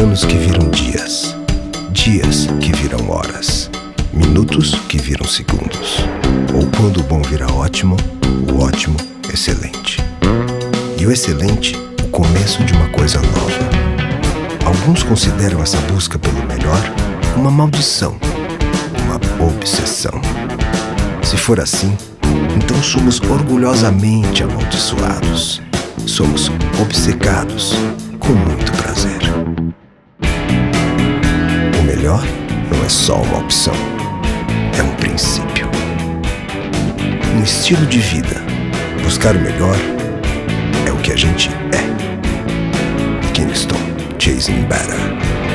anos que viram dias, dias que viram horas, minutos que viram segundos, ou quando o bom vira ótimo, o ótimo, excelente. E o excelente, o começo de uma coisa nova. Alguns consideram essa busca pelo melhor uma maldição, uma obsessão. Se for assim, então somos orgulhosamente amaldiçoados. Somos obcecados com muito prazer. O melhor não é só uma opção, é um princípio. Um estilo de vida. Buscar o melhor é o que a gente é. Kingston, Chasing Better.